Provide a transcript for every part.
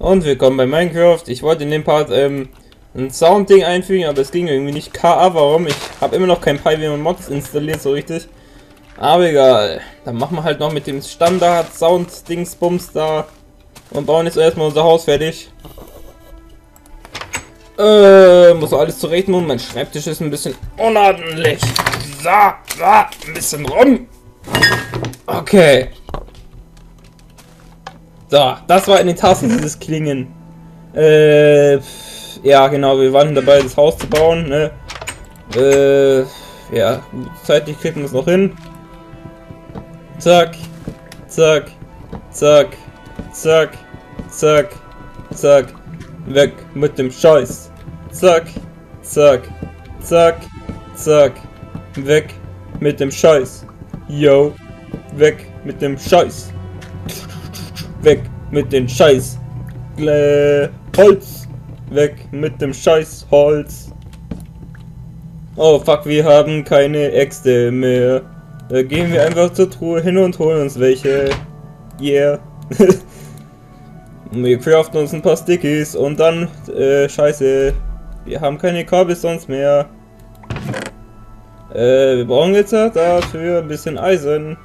Und willkommen bei Minecraft. Ich wollte in dem Part ein Soundding einfügen, aber es ging irgendwie nicht. K.A. warum? Ich habe immer noch kein PiW Mods installiert, so richtig. Aber egal. Dann machen wir halt noch mit dem Standard Sound-Dingsbums da. Und bauen jetzt erstmal unser Haus fertig. Muss auch alles zurecht machen. Mein Schreibtisch ist ein bisschen unordentlich. So, so, ein bisschen rum. Okay. So, das war in den Tasten dieses Klingen. Ja, genau, wir waren dabei, das Haus zu bauen, ne? Ja, zeitlich kriegen wir es noch hin. Zack, zack, zack, zack, zack, zack. Weg mit dem Scheiß. Zack, zack, zack, zack. Weg mit dem Scheiß. Yo, weg mit dem Scheiß. Weg mit dem Scheiß. Holz. Weg mit dem Scheiß Holz. Oh fuck, wir haben keine Äxte mehr. Da gehen wir einfach zur Truhe hin und holen uns welche. Yeah. Wir craften uns ein paar Stickies und dann, scheiße, wir haben keine Kabel sonst mehr. Wir brauchen jetzt dafür ein bisschen Eisen.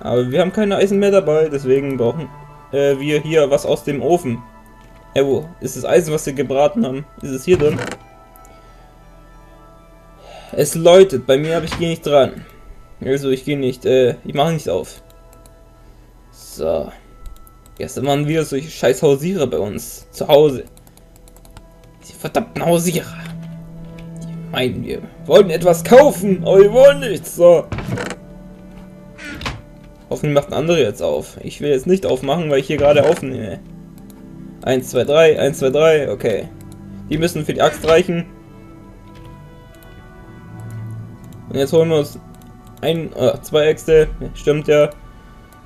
Aber wir haben keine Eisen mehr dabei, deswegen brauchen wir hier was aus dem Ofen. Wo ist das Eisen, was wir gebraten haben? Ist es hier drin? Es läutet, bei mir, aber ich gehe nicht dran. Also ich gehe nicht, ich mache nicht auf. So. Gestern waren wieder solche scheiß Hausierer bei uns zu Hause. Die verdammten Hausierer. Die meinen, wir wollten etwas kaufen, aber wir wollen nichts. So. Hoffentlich macht ein anderer jetzt auf. Ich will jetzt nicht aufmachen, weil ich hier gerade aufnehme. 1, 2, 3, 1, 2, 3, okay. Die müssen für die Axt reichen. Und jetzt holen wir uns zwei Äxte. Stimmt ja.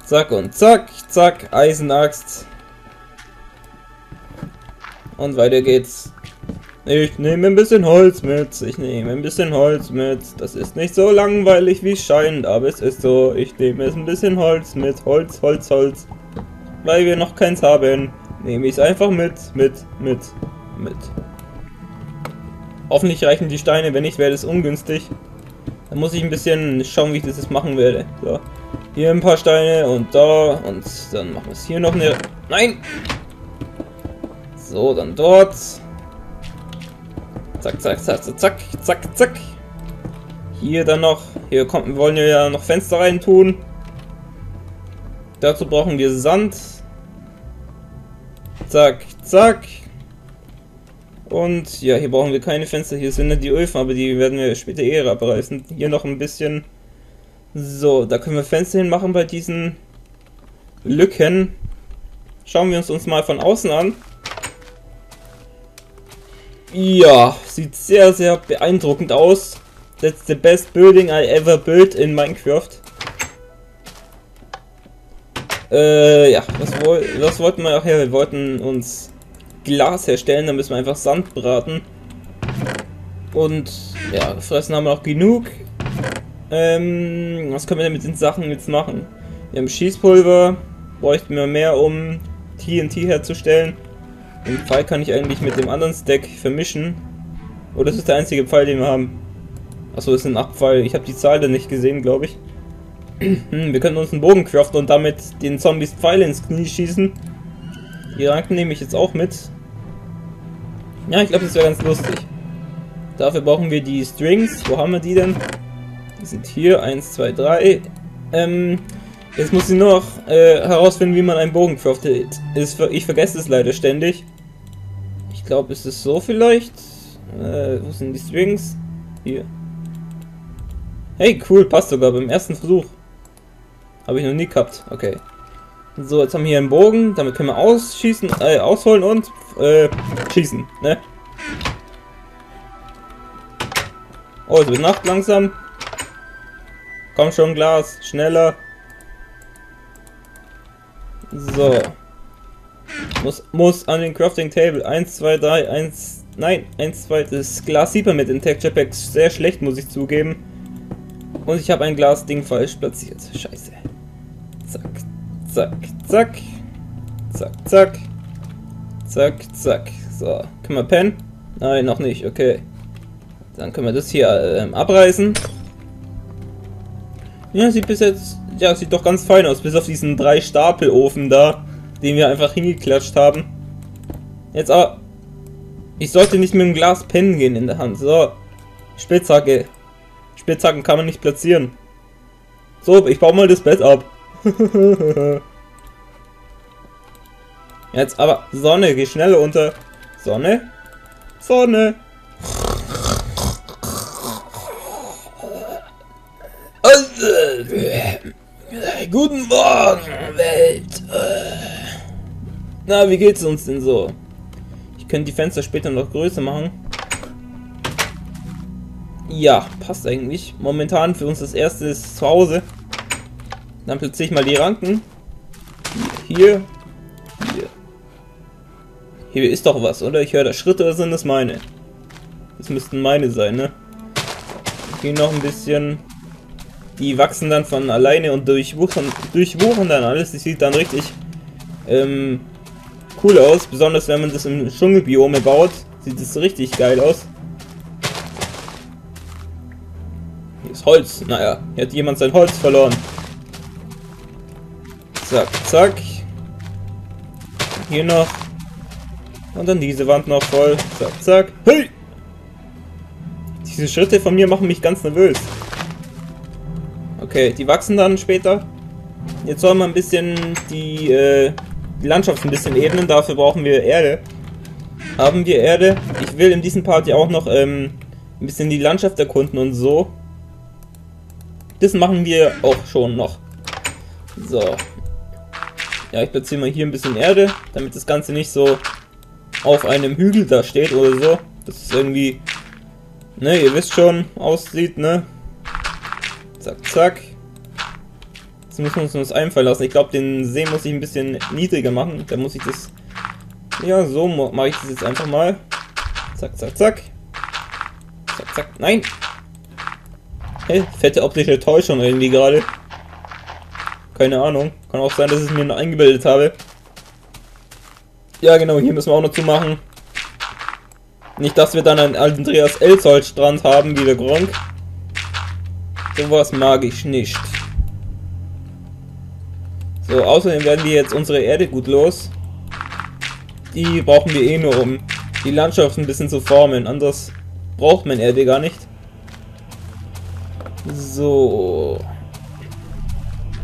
Zack und zack, zack, Eisenaxt. Und weiter geht's. Ich nehme ein bisschen Holz mit. Ich nehme ein bisschen Holz mit. Das ist nicht so langweilig wie es scheint, aber es ist so. Ich nehme jetzt ein bisschen Holz mit. Holz, Holz, Holz. Weil wir noch keins haben, nehme ich es einfach mit. Hoffentlich reichen die Steine, wenn nicht, wäre das ungünstig. Dann muss ich ein bisschen schauen, wie ich das jetzt machen werde. So. Hier ein paar Steine und da und dann machen wir es hier noch eine... Nein! So, dann dort. Zack, zack, zack, zack, zack, zack, zack. Hier dann noch. Hier kommt, wir wollen ja noch Fenster rein tun. Dazu brauchen wir Sand. Zack, zack. Und ja, hier brauchen wir keine Fenster. Hier sind ja die Öfen, aber die werden wir später eher abreißen. Hier noch ein bisschen... So, da können wir Fenster hinmachen bei diesen Lücken. Schauen wir uns mal von außen an. Ja, sieht sehr, sehr beeindruckend aus. That's the best building I ever built in Minecraft. Ja, was wollten wir auch her? Wir wollten uns Glas herstellen, da müssen wir einfach Sand braten. Und ja, fressen haben wir noch genug. Was können wir denn mit den Sachen jetzt machen? Wir haben Schießpulver, bräuchten wir mehr, um TNT herzustellen. Den Pfeil kann ich eigentlich mit dem anderen Stack vermischen. Oh, das ist der einzige Pfeil, den wir haben. Achso, das ist ein Abfall. Ich habe die Zahl da nicht gesehen, glaube ich. Wir können uns einen Bogen craften und damit den Zombies Pfeile ins Knie schießen. Die Ranken nehme ich jetzt auch mit. Ja, ich glaube, das wäre ganz lustig. Dafür brauchen wir die Strings. Wo haben wir die denn? Die sind hier, 1, 2, 3. Jetzt muss ich nur noch herausfinden, wie man einen Bogen craftet. Ich vergesse es leider ständig. Ich glaube, ist es so vielleicht? Wo sind die Strings? Hier. Hey, cool, passt sogar beim ersten Versuch. Habe ich noch nie gehabt. Okay. So, jetzt haben wir hier einen Bogen. Damit können wir ausholen und schießen. Ne? Oh, es wird Nacht langsam. Komm schon, Glas, schneller. So. Muss an den Crafting Table. 1, 2, 3, 1. Nein, 1, 2. Das Glas sieht man mit den Texture Packs sehr schlecht, muss ich zugeben. Und ich habe ein Glas-Ding falsch platziert. Scheiße. Zack, zack, zack. Zack, zack. Zack, zack. So, können wir pennen? Nein, noch nicht. Okay. Dann können wir das hier abreißen. Ja, sieht bis jetzt... Ja, sieht doch ganz fein aus. Bis auf diesen 3 Stapelofen da, den wir einfach hingeklatscht haben. Jetzt aber... Ich sollte nicht mit dem Glas pennen gehen in der Hand. So. Spitzhacke. Spitzhacken kann man nicht platzieren. So, ich baue mal das Bett ab. Jetzt aber Sonne, geh schneller unter. Sonne? Sonne! Guten Morgen, Welt! Na, wie geht's uns denn so? Ich könnte die Fenster später noch größer machen. Ja, passt eigentlich. Momentan für uns das erste ist zu Hause. Dann platziere ich mal die Ranken. Hier. Hier. Hier ist doch was, oder? Ich höre da Schritte, oder sind das meine? Das müssten meine sein, ne? Hier noch ein bisschen. Die wachsen dann von alleine und durchwuchern dann alles. Das sieht dann richtig cool aus. Besonders wenn man das im Dschungelbiome baut, sieht es richtig geil aus. Holz. Naja, hier hat jemand sein Holz verloren. Zack, zack. Hier noch. Und dann diese Wand noch voll. Zack, zack. Hey! Diese Schritte von mir machen mich ganz nervös. Okay, die wachsen dann später. Jetzt sollen wir ein bisschen die Landschaft ein bisschen ebnen. Dafür brauchen wir Erde. Haben wir Erde? Ich will in diesem Part ja auch noch ein bisschen die Landschaft erkunden und so. Das machen wir auch schon noch. So. Ja, ich platziere mal hier ein bisschen Erde, damit das Ganze nicht so auf einem Hügel da steht oder so. Das ist irgendwie, ne, ihr wisst schon, aussieht, ne? Zack, zack. Jetzt müssen wir uns das einfallen lassen. Ich glaube, den See muss ich ein bisschen niedriger machen. Da muss ich das... Ja, so mache ich das jetzt einfach mal. Zack, zack, zack. Zack, zack. Nein! Hey, fette optische Täuschung irgendwie gerade. Keine Ahnung. Kann auch sein, dass ich es mir noch eingebildet habe. Ja genau, hier müssen wir auch noch zumachen. Nicht, dass wir dann einen Andreas Elzold Strand haben, wie der Gronkh. Sowas mag ich nicht. So, außerdem werden wir jetzt unsere Erde gut los. Die brauchen wir eh nur, um die Landschaft ein bisschen zu formen. Anders braucht man Erde gar nicht. So.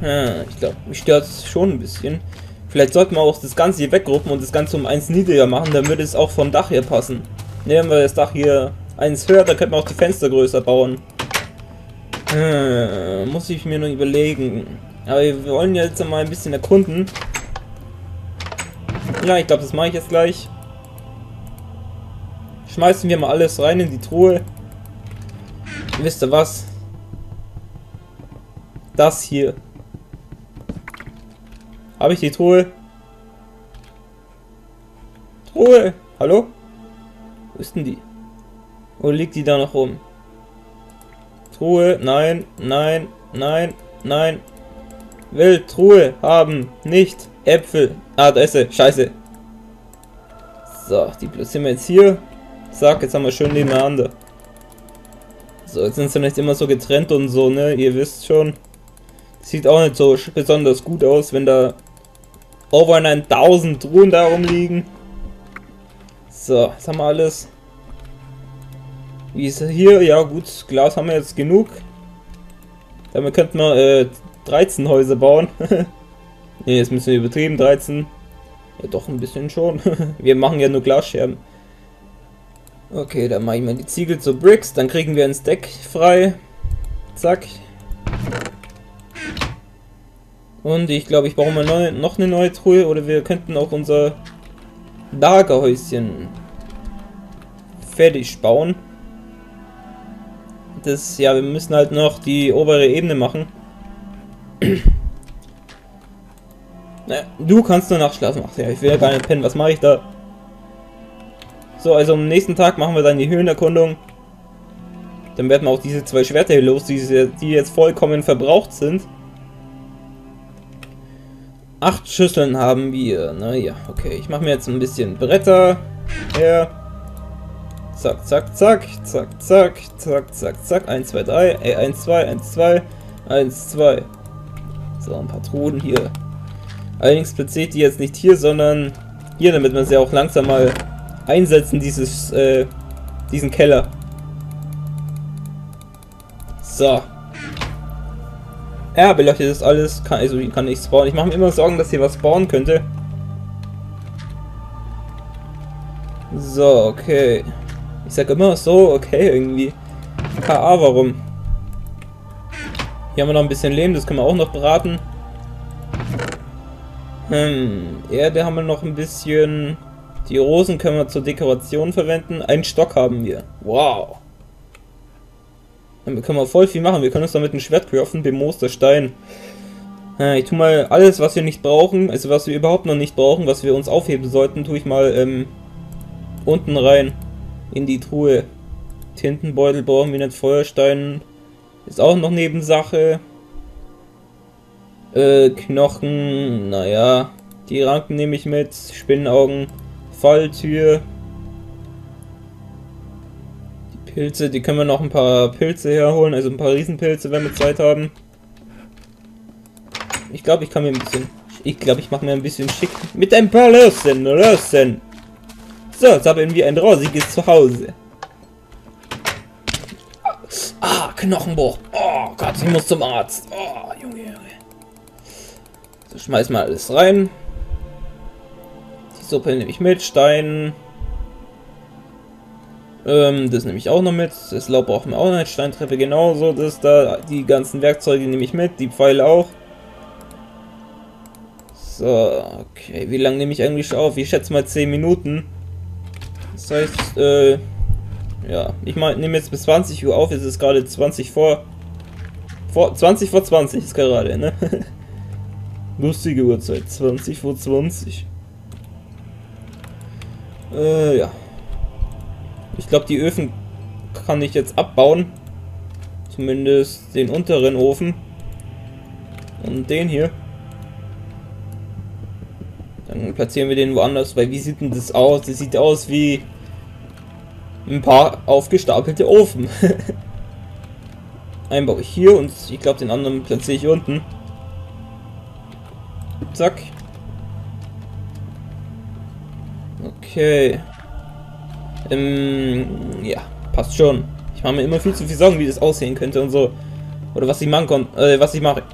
Hm, ich glaube, mich stört es schon ein bisschen. Vielleicht sollten wir auch das Ganze hier wegruppen und das Ganze um 1 niedriger machen, dann würde es auch vom Dach hier passen. Nehmen wir das Dach hier 1 höher, dann könnten wir auch die Fenster größer bauen. Hm, muss ich mir noch überlegen. Aber wir wollen jetzt mal ein bisschen erkunden. Ja, ich glaube, das mache ich jetzt gleich. Schmeißen wir mal alles rein in die Truhe. Wisst ihr was? Das hier. Habe ich die Truhe? Truhe! Hallo? Wo ist denn die? Wo liegt die da noch rum? Truhe, nein, nein, nein, nein. Will Truhe haben, nicht Äpfel. Ah, da ist sie, scheiße. So, die platzieren wir jetzt hier. Zack, jetzt haben wir schön nebeneinander. So, jetzt sind sie nicht immer so getrennt und so, ne? Ihr wisst schon. Sieht auch nicht so besonders gut aus, wenn da over 9000 Truhen da rumliegen. So, jetzt haben wir alles. Wie ist hier? Ja gut, Glas haben wir jetzt genug. Damit könnten wir 13 Häuser bauen. Ne, jetzt müssen wir übertrieben, 13. Ja doch, ein bisschen schon. Wir machen ja nur Glasscherben. Okay, dann mache ich mal die Ziegel zu Bricks. Dann kriegen wir ein Stack frei. Zack. Und ich glaube, ich brauche mal noch eine neue Truhe, oder wir könnten auch unser Lagerhäuschen fertig bauen. Das, ja, wir müssen halt noch die obere Ebene machen. Na, du kannst nur nachschlafen. Ach ja, ich will ja gar nicht pennen, was mache ich da? So, also am nächsten Tag machen wir dann die Höhlenerkundung. Dann werden wir auch diese 2 Schwerter hier los, die jetzt vollkommen verbraucht sind. 8 Schüsseln haben wir. Naja, okay. Ich mache mir jetzt ein bisschen Bretter. Ja. Zack, zack, zack. Zack, zack, zack, zack, zack. 1, 2, 3. 1, 2, 1, 2. 1, 2. So, ein paar Truhen hier. Allerdings platziert die jetzt nicht hier, sondern hier, damit man sie auch langsam mal einsetzen, diesen Keller. So. Ja, beleuchtet ist alles. Also kann nichts spawnen. Ich mache mir immer Sorgen, dass hier was spawnen könnte. So, okay. Ich sag immer so, okay, irgendwie. K.A. warum? Hier haben wir noch ein bisschen Lehm, das können wir auch noch braten. Erde haben wir noch ein bisschen. Die Rosen können wir zur Dekoration verwenden. Einen Stock haben wir. Wow. Damit können wir voll viel machen. Wir können uns damit ein Schwert craften, bemooster Stein. Ich tue mal alles, was wir nicht brauchen, also was wir überhaupt noch nicht brauchen, was wir uns aufheben sollten, tue ich mal unten rein in die Truhe. Tintenbeutel brauchen wir nicht, Feuerstein ist auch noch Nebensache. Knochen, naja, die Ranken nehme ich mit, Spinnenaugen, Falltür. Pilze, die können wir noch ein paar Pilze herholen, also ein paar Riesenpilze, wenn wir Zeit haben. Ich glaube, ich mache mir ein bisschen schick mit ein paar Lösen. So, jetzt haben wir ein rosiges Zuhause. Ah, Knochenbruch. Oh Gott, ich muss zum Arzt. Oh, Junge, Junge. So, schmeiß mal alles rein. Die Suppe nehme ich mit, Stein. Das nehme ich auch noch mit. Das Laub brauchen wir auch noch. Steintreppe genauso. Das da. Die ganzen Werkzeuge nehme ich mit. Die Pfeile auch. So, okay. Wie lange nehme ich eigentlich auf? Ich schätze mal 10 Minuten. Das heißt, ja. Ich nehme jetzt bis 20 Uhr auf. Es ist gerade 20 vor 20 ist gerade, ne? Lustige Uhrzeit. 20 vor 20. Ja. Ich glaube, die Öfen kann ich jetzt abbauen. Zumindest den unteren Ofen. Und den hier. Dann platzieren wir den woanders, weil wie sieht denn das aus? Das sieht aus wie ein paar aufgestapelte Ofen. Einen baue ich hier und ich glaube, den anderen platziere ich unten. Zack. Okay. Ja, passt schon. Ich mache mir immer viel zu viel Sorgen, wie das aussehen könnte und so. Oder was ich machen kann, was ich mache.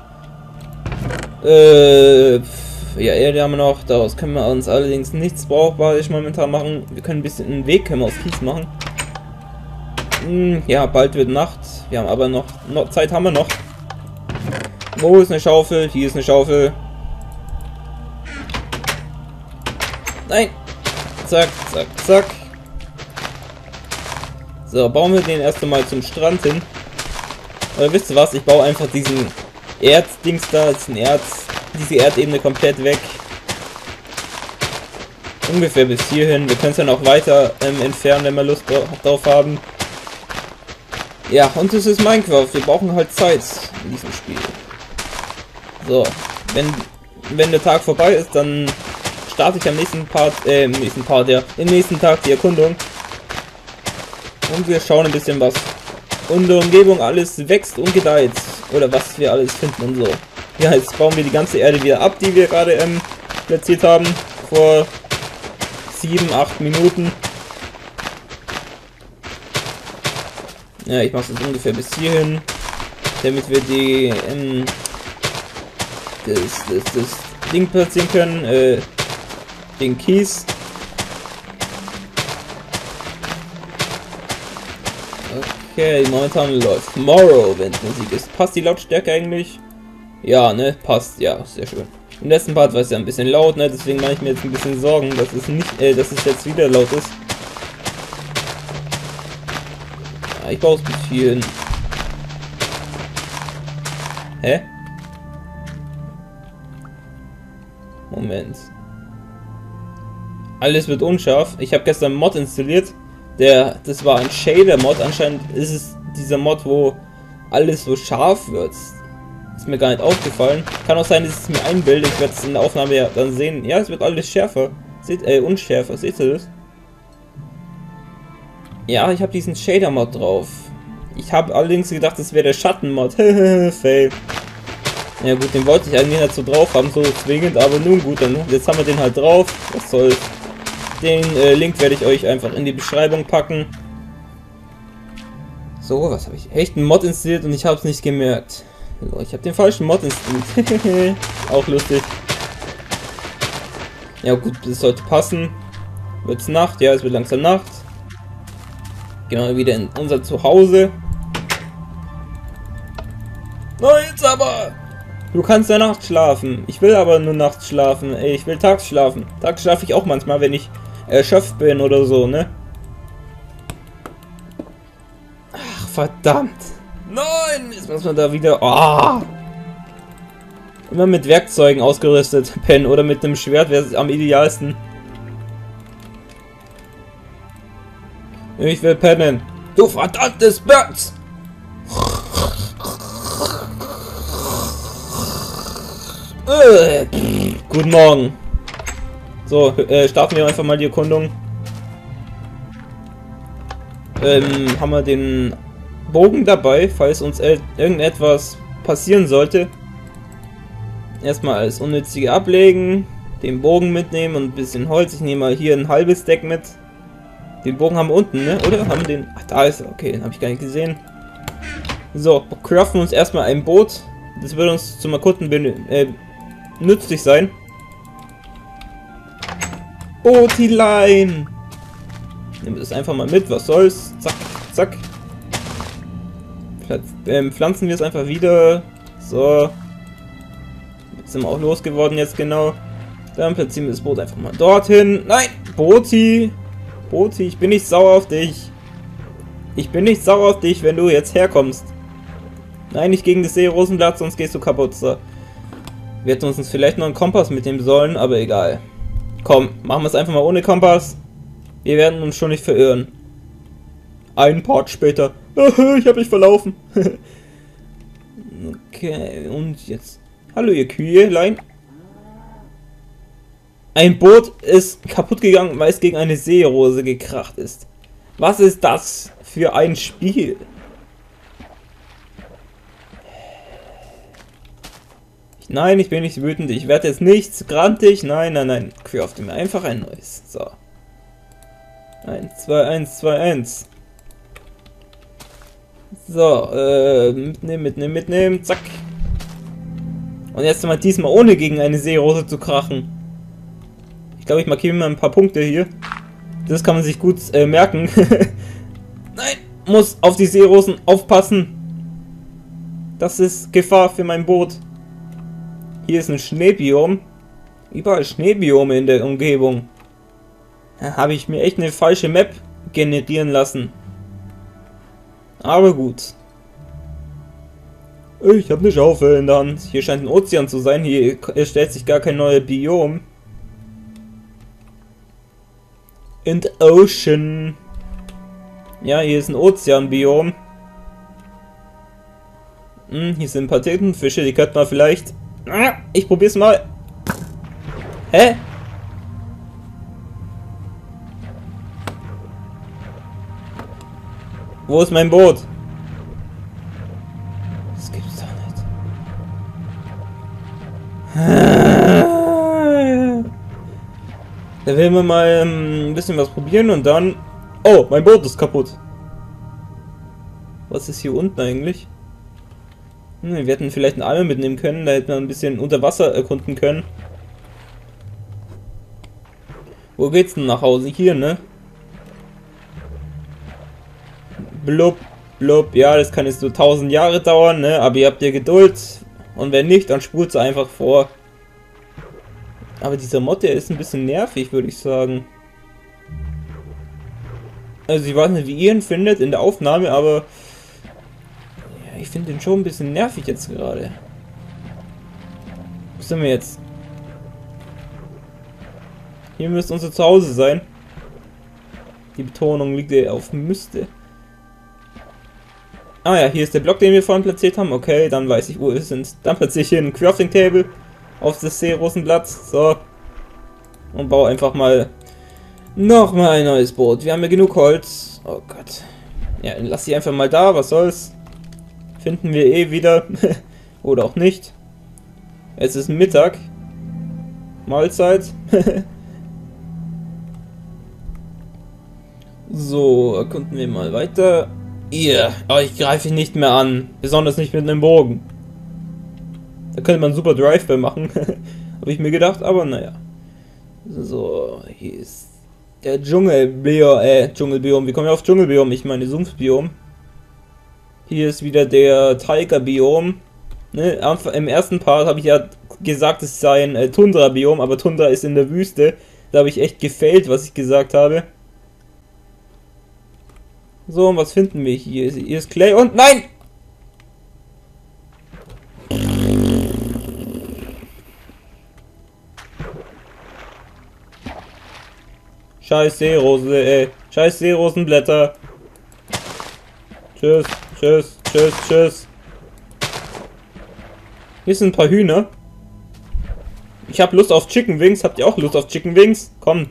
Ja, Erde haben wir noch. Daraus können wir uns allerdings nichts Brauchbares momentan machen. Wir können ein bisschen einen Weg können wir aus Kies machen. Ja, bald wird Nacht. Wir haben aber noch Zeit haben wir noch. Wo ist eine Schaufel? Hier ist eine Schaufel. Nein. Zack, zack, zack. So, bauen wir den erst einmal zum Strand hin. Oder wisst ihr was? Ich baue einfach diesen Erzdings da, diese Erdebene komplett weg. Ungefähr bis hierhin. Wir können es dann auch weiter entfernen, wenn wir Lust drauf haben. Ja, und es ist Minecraft. Wir brauchen halt Zeit in diesem Spiel. So, wenn der Tag vorbei ist, dann starte ich am nächsten Part, im nächsten Tag die Erkundung. Und wir schauen ein bisschen, was unsere Umgebung alles wächst und gedeiht. Oder was wir alles finden und so. Ja, jetzt bauen wir die ganze Erde wieder ab, die wir gerade platziert haben. Vor 7, 8 Minuten. Ja, ich mache es ungefähr bis hierhin. Damit wir die das Ding platzieren können. Den Kies. Okay, momentan läuft Morrowind Musik ist. Passt die Lautstärke eigentlich? Ja, ne? Passt, ja, sehr schön. Im letzten Part war es ja ein bisschen laut, ne? Deswegen mache ich mir jetzt ein bisschen Sorgen, dass es jetzt wieder laut ist. Ja, ich brauche es bis hierhin. Hä? Moment. Alles wird unscharf. Ich habe gestern einen Mod installiert. Das war ein Shader Mod. Anscheinend ist es dieser Mod, wo alles so scharf wird. Ist mir gar nicht aufgefallen. Kann auch sein, dass ich es mir einbilde. Ich werde es in der Aufnahme ja dann sehen. Ja, es wird alles schärfer. Seht, unschärfer. Seht ihr das? Ja, ich habe diesen Shader Mod drauf. Ich habe allerdings gedacht, das wäre der Schatten Mod. Fail. Ja gut, den wollte ich eigentlich nicht so drauf haben, so zwingend, aber nun gut, dann jetzt haben wir den halt drauf. Was soll's. Den Link werde ich euch einfach in die Beschreibung packen. So, was habe ich? Echt einen Mod installiert und ich habe es nicht gemerkt. So, ich habe den falschen Mod installiert. Auch lustig. Ja gut, das sollte passen. Wird's Nacht? Ja, es wird langsam Nacht. Genau, wieder in unser Zuhause. Nein, jetzt aber! Du kannst ja nachts schlafen. Ich will aber nur nachts schlafen. Ey, ich will tags schlafen. Tags schlafe ich auch manchmal, wenn ich erschöpft bin oder so, ne? Ach, verdammt. Nein, jetzt muss man da wieder... Oh. Immer mit Werkzeugen ausgerüstet, Pen, oder mit einem Schwert wäre am idealsten. Ich will pennen. Du verdammtes Birds! Guten Morgen. So, starten wir einfach mal die Erkundung. Haben wir den Bogen dabei, falls uns irgendetwas passieren sollte. Erstmal alles Unnützige ablegen, den Bogen mitnehmen und ein bisschen Holz. Ich nehme mal hier ein halbes Deck mit. Den Bogen haben wir unten, ne? Oder? Haben wir den... Ach, da ist er. Okay, den habe ich gar nicht gesehen. So, craften uns erstmal ein Boot. Das wird uns zum Erkunden nützlich sein. Bootlein! Nehmen wir das einfach mal mit, was soll's. Zack, zack. Pflanzen wir es einfach wieder. So. Jetzt sind wir auch losgeworden jetzt genau. Dann platzieren wir das Boot einfach mal dorthin. Nein! Booti! Booti, ich bin nicht sauer auf dich. Ich bin nicht sauer auf dich, wenn du jetzt herkommst. Nein, nicht gegen das Seerosenblatt, sonst gehst du kaputt. So. Wir hätten uns vielleicht noch einen Kompass mitnehmen sollen, aber egal. Komm, machen wir es einfach mal ohne Kompass. Wir werden uns schon nicht verirren. Ein Part später. Ich habe mich verlaufen. Okay, und jetzt. Hallo ihr Kühlein. Ein Boot ist kaputt gegangen, weil es gegen eine Seerose gekracht ist. Was ist das für ein Spiel? Nein, ich bin nicht wütend. Ich werde jetzt nichts grantig. Nein, nein, nein. Crafte mir einfach ein neues. So. 1, 2, 1, 2, 1. So, mitnehmen, mitnehmen, mitnehmen. Zack. Und jetzt mal diesmal ohne gegen eine Seerose zu krachen. Ich glaube, ich markiere mal ein paar Punkte hier. Das kann man sich gut merken. Nein, muss auf die Seerosen aufpassen. Das ist Gefahr für mein Boot. Hier ist ein Schneebiom. Überall Schneebiome in der Umgebung. Da habe ich mir echt eine falsche Map generieren lassen. Aber gut. Ich habe eine Schaufel in der Hand. Hier scheint ein Ozean zu sein. Hier stellt sich gar kein neues Biom. In the Ocean. Ja, hier ist ein Ozeanbiom. Hm, hier sind ein paar Tintenfische. Die könnten wir vielleicht... Ich probier's mal. Hä? Wo ist mein Boot? Das gibt's doch nicht. Da will man mal ein bisschen was probieren und dann... Oh, mein Boot ist kaputt. Was ist hier unten eigentlich? Wir hätten vielleicht einen Eimer mitnehmen können, da hätten wir ein bisschen unter Wasser erkunden können. Wo geht's denn nach Hause? Hier, ne? Blub, blub. Ja, das kann jetzt so 1000 Jahre dauern, ne? Aber ihr habt ja Geduld. Und wenn nicht, dann spult's einfach vor. Aber dieser Mod, der ist ein bisschen nervig, würde ich sagen. Also ich weiß nicht, wie ihr ihn findet in der Aufnahme, aber... Ich finde den schon ein bisschen nervig jetzt gerade. Wo sind wir jetzt? Hier müsste unser Zuhause sein. Die Betonung liegt auf müsste. Ah ja, hier ist der Block, den wir vorhin platziert haben. Okay, dann weiß ich, wo wir sind. Dann platziere ich hier ein Crafting Table auf das Seerosenblatt. So. Und baue einfach mal nochmal ein neues Boot. Wir haben ja genug Holz. Oh Gott. Ja, dann lass sie einfach mal da. Was soll's? Finden wir eh wieder. Oder auch nicht. Es ist Mittag. Mahlzeit. So, erkunden wir mal weiter. Yeah, aber ich greife ihn nicht mehr an. Besonders nicht mit einem Bogen. Da könnte man super Drive bei machen. Habe ich mir gedacht, aber naja. So, hier ist der Dschungelbiom. Dschungelbiom. Wie kommen wir auf Dschungelbiom? Ich meine Sumpfbiom. Hier ist wieder der Tigerbiom. Ne, im ersten Part habe ich ja gesagt, es sei ein Tundrabiom, aber Tundra ist in der Wüste. Da habe ich echt gefailt, was ich gesagt habe. So, und was finden wir hier? Hier ist Clay und... Nein! Scheiß Seerose, ey. Scheiß Seerosenblätter. Tschüss, tschüss, tschüss, tschüss. Hier sind ein paar Hühner. Ich hab Lust auf Chicken Wings. Habt ihr auch Lust auf Chicken Wings? Komm.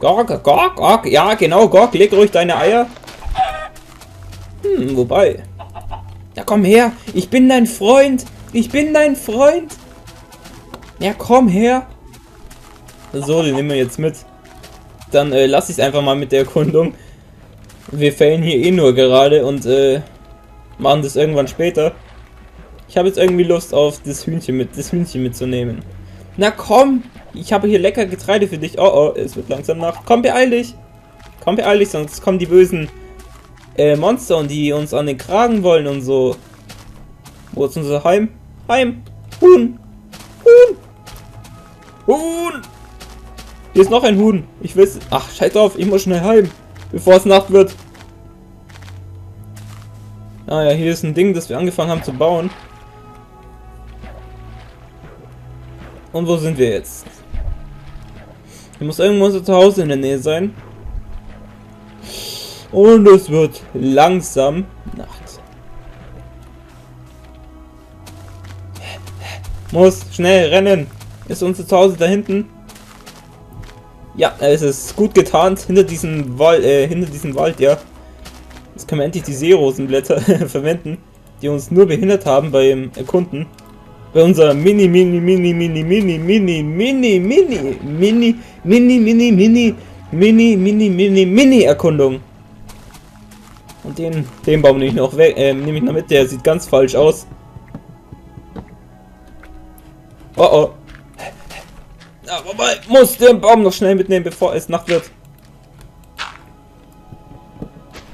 Gronkh, Gronkh, Gronkh, ja genau, Gronkh, leg ruhig deine Eier. Hm, wobei. Ja, komm her, ich bin dein Freund. Ich bin dein Freund. Ja, komm her. So, den nehmen wir jetzt mit. Dann lass ich es einfach mal mit der Erkundung. Wir fällen hier eh nur gerade und machen das irgendwann später. Ich habe jetzt irgendwie Lust auf das Hühnchen mitzunehmen. Na komm! Ich habe hier lecker Getreide für dich. Oh, oh, es wird langsam Nacht. Komm, beeil dich. Komm, beeil dich, sonst kommen die bösen Monster und die uns an den Kragen wollen und so. Wo ist unser Heim? Heim. Huhn. Huhn. Huhn. Hier ist noch ein Huhn. Ich will's... Ach, scheiß drauf. Ich muss schnell heim. Bevor es Nacht wird. Naja, hier ist ein Ding, das wir angefangen haben zu bauen. Und wo sind wir jetzt? Hier muss irgendwo unser Zuhause in der Nähe sein. Und es wird langsam Nacht. Muss schnell rennen. Ist unser Zuhause da hinten? Ja, es ist gut getarnt. Hinter diesem Wald, ja. Jetzt können wir endlich die Seerosenblätter verwenden, die uns nur behindert haben beim Erkunden. Bei unserer Mini-Erkundung. Und den Baum nehme ich noch weg, nehme ich noch mit, der sieht ganz falsch aus. Oh oh. Ja, wobei, muss den Baum noch schnell mitnehmen, bevor es Nacht wird.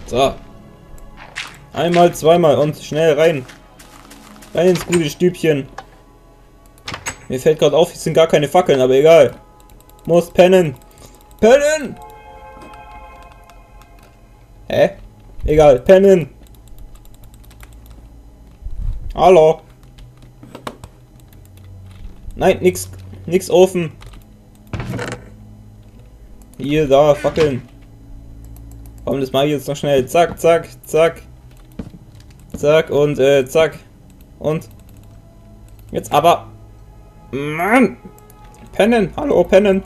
So. Einmal, zweimal und schnell rein. Rein ins gute Stübchen. Mir fällt gerade auf, es sind gar keine Fackeln, aber egal. Muss pennen. Pennen! Hä? Egal, pennen. Hallo. Nein, nix offen. Hier, da, Fackeln. Komm, das mache ich jetzt noch schnell. Zack, zack, zack. Zack und zack. Und jetzt aber... Mann! Pennen! Hallo, pennen!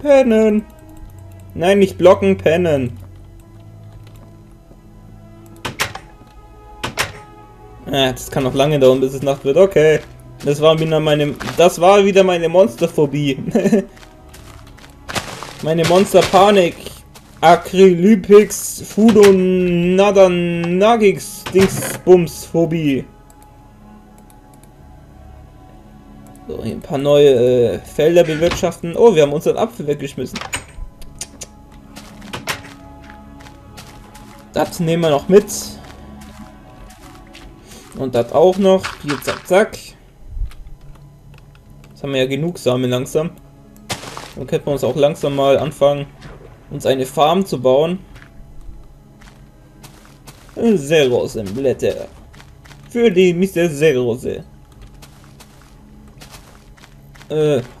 Pennen! Nein, nicht blocken, pennen! Das kann noch lange dauern, bis es Nacht wird. Okay. Das war wieder meine Monsterphobie. Meine Monsterpanik. Acrylypix Fudonadanagix Dingsbumsphobie. So, hier ein paar neue Felder bewirtschaften. Oh, wir haben unseren Apfel weggeschmissen. Das nehmen wir noch mit. Und das auch noch. Hier, zack, zack. Jetzt haben wir ja genug Samen langsam. Dann könnten wir uns auch langsam mal anfangen, uns eine Farm zu bauen. Seerosenblätter. Für die Mr. Seerose.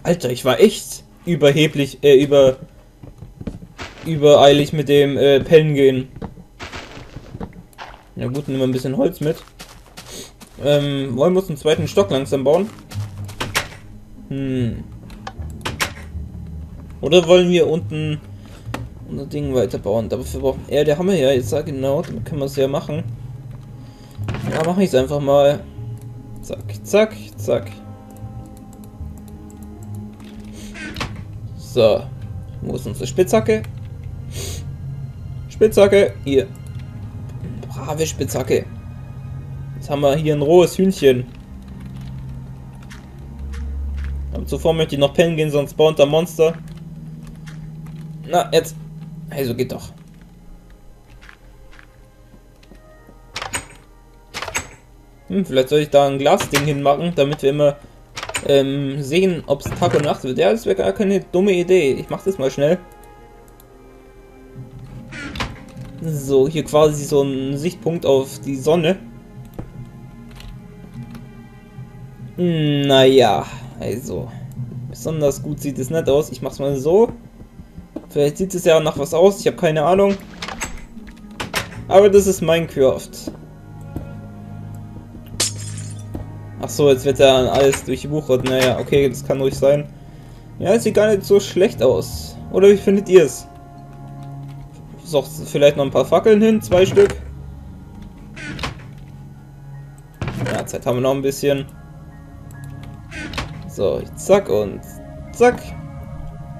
Alter, ich war echt überheblich, übereilig mit dem Pennen gehen. Na gut, nehmen wir ein bisschen Holz mit. Wollen wir uns einen zweiten Stock langsam bauen? Oder wollen wir unten unser Ding weiterbauen? Dafür brauchen wir... der Hammer ja, jetzt sag genau, damit können wir es ja machen. Ja, mache ich es einfach mal. Zack, zack, zack. So. Wo ist unsere Spitzhacke? Spitzhacke, hier. Brave Spitzhacke. Jetzt haben wir hier ein rohes Hühnchen. Aber zuvor möchte ich noch pennen gehen, sonst spawnt ein Monster. Na, jetzt. Also geht doch. Vielleicht soll ich da ein Glasding hinmachen, damit wir immer sehen, ob es Tag und Nacht wird. Ja, das wäre gar keine dumme Idee. Ich mache das mal schnell. So, hier quasi so ein Sichtpunkt auf die Sonne. Naja, also besonders gut sieht es nicht aus. Ich mache es mal so. Vielleicht sieht es ja nach was aus. Ich habe keine Ahnung. Aber das ist Minecraft. Ach so, jetzt wird ja alles durchwuchert. Naja, okay, das kann ruhig sein. Ja, es sieht gar nicht so schlecht aus. Oder wie findet ihr es? So, vielleicht noch ein paar Fackeln hin, 2 Stück. Ja, Zeit haben wir noch ein bisschen. So, zack und zack.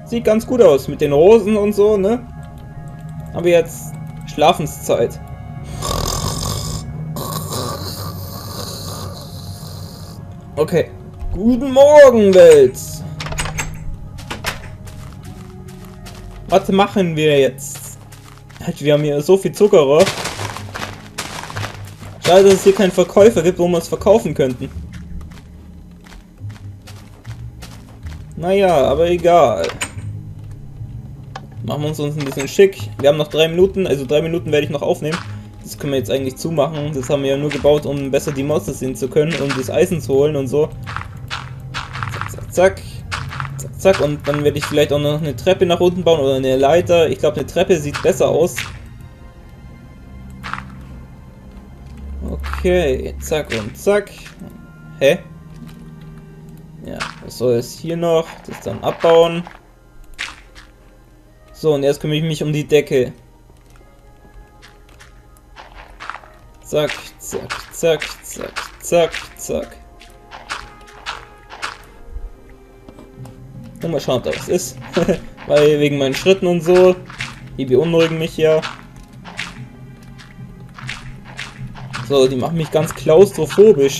Sieht ganz gut aus mit den Rosen und so, ne? Aber jetzt Schlafenszeit. Okay. Guten Morgen, Welt! Was machen wir jetzt? Wir haben hier so viel Zuckerrohr. Schade, dass es hier keinen Verkäufer gibt, wo wir es verkaufen könnten. Naja, aber egal. Machen wir uns ein bisschen schick. Wir haben noch 3 Minuten, also 3 Minuten werde ich noch aufnehmen. Das können wir jetzt eigentlich zumachen. Das haben wir ja nur gebaut, um besser die Monster sehen zu können und um das Eisen zu holen und so. Zack, zack, zack. Zack, zack. Und dann werde ich vielleicht auch noch eine Treppe nach unten bauen oder eine Leiter. Ich glaube, eine Treppe sieht besser aus. Okay, zack und zack. Hä? Ja, was soll es hier noch? Das dann abbauen. So, und jetzt kümmere ich mich um die Decke. Zack, zack, zack, zack, zack, zack. Und mal schauen, ob da was ist. Weil wegen meinen Schritten und so. Die beunruhigen mich ja. So, die machen mich ganz klaustrophobisch.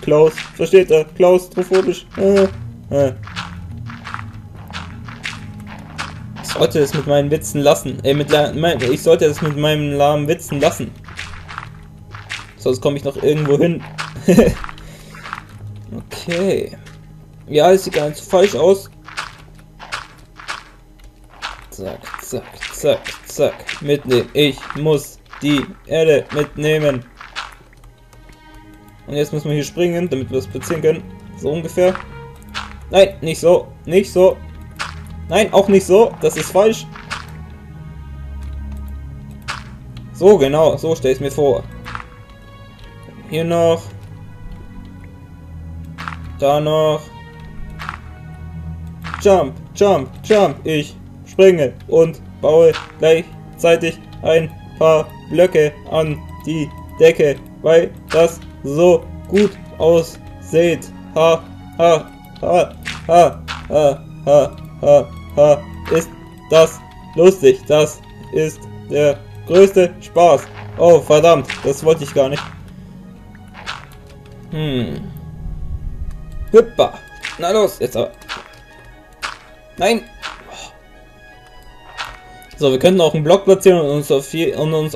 Klaus, versteht er? Klaustrophobisch. Ich sollte es mit meinen Witzen lassen. Ich sollte es mit meinem lahmen Witzen lassen. Sonst komme ich noch irgendwo hin. Okay. Ja, es sieht gar nicht so falsch aus. Zack, zack, zack, zack. Mitnehmen. Ich muss die Erde mitnehmen. Und jetzt müssen wir hier springen, damit wir das platzieren können. So ungefähr. Nein, nicht so. Nicht so. Nein, auch nicht so. Das ist falsch. So, genau. So stelle ich es mir vor. Hier noch. Da noch. Jump, jump, jump. Ich springe und baue gleichzeitig ein paar Blöcke an die Decke, weil das so gut aussieht. Ha, ha, ha, ha, ha, ha, ha, ha. Ist das lustig. Das ist der größte Spaß. Oh, verdammt. Das wollte ich gar nicht. Hüppa. Na los, jetzt aber. Nein. So, wir könnten auch einen Block platzieren und uns auf hier und uns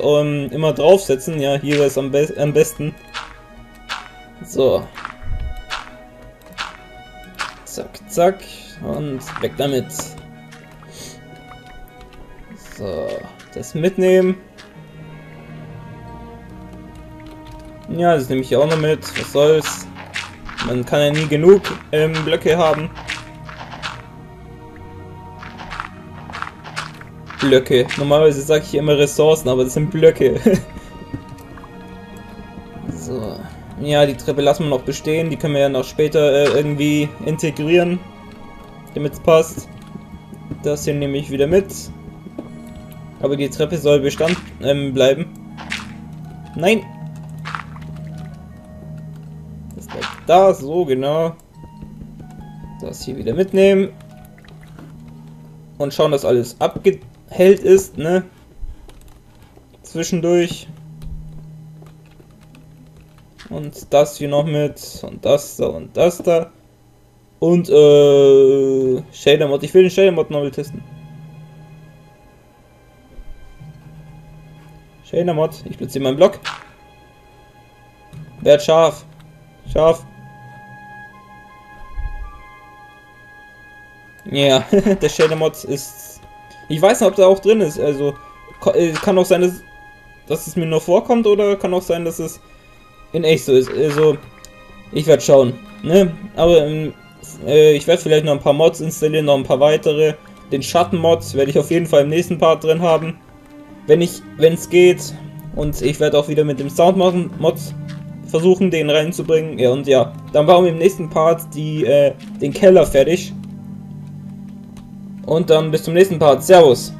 immer draufsetzen. Ja, hier ist am besten. So. Zack, zack. Und weg damit. So, das mitnehmen. Ja, das nehme ich ja auch noch mit. Was soll's? Man kann ja nie genug Blöcke haben. Blöcke. Normalerweise sage ich immer Ressourcen, aber das sind Blöcke. So. Ja, die Treppe lassen wir noch bestehen. Die können wir ja noch später irgendwie integrieren, damit es passt. Das hier nehme ich wieder mit. Aber die Treppe soll Bestand bleiben. Nein! Das bleibt da, so genau. Das hier wieder mitnehmen. Und schauen, dass alles abgehellt ist, ne? Zwischendurch. Und das hier noch mit. Und das da und das da. Und Shader Mod. Ich will den Shader Mod nochmal testen. Shader Mod. Ich platziere meinen Block. Werd scharf. Scharf. Ja, yeah. Der Shader Mod ist... Ich weiß nicht, ob der auch drin ist. Also, kann auch sein, dass es mir nur vorkommt, oder kann auch sein, dass es in echt so ist. Also, ich werde schauen. Ne? Aber ich werde vielleicht noch ein paar Mods installieren, noch ein paar weitere. Den Schatten-Mod werde ich auf jeden Fall im nächsten Part drin haben. Wenn es geht. Und ich werde auch wieder mit dem Sound-Mod versuchen, den reinzubringen. Ja, und ja. Dann bauen wir im nächsten Part den Keller fertig. Und dann bis zum nächsten Part. Servus!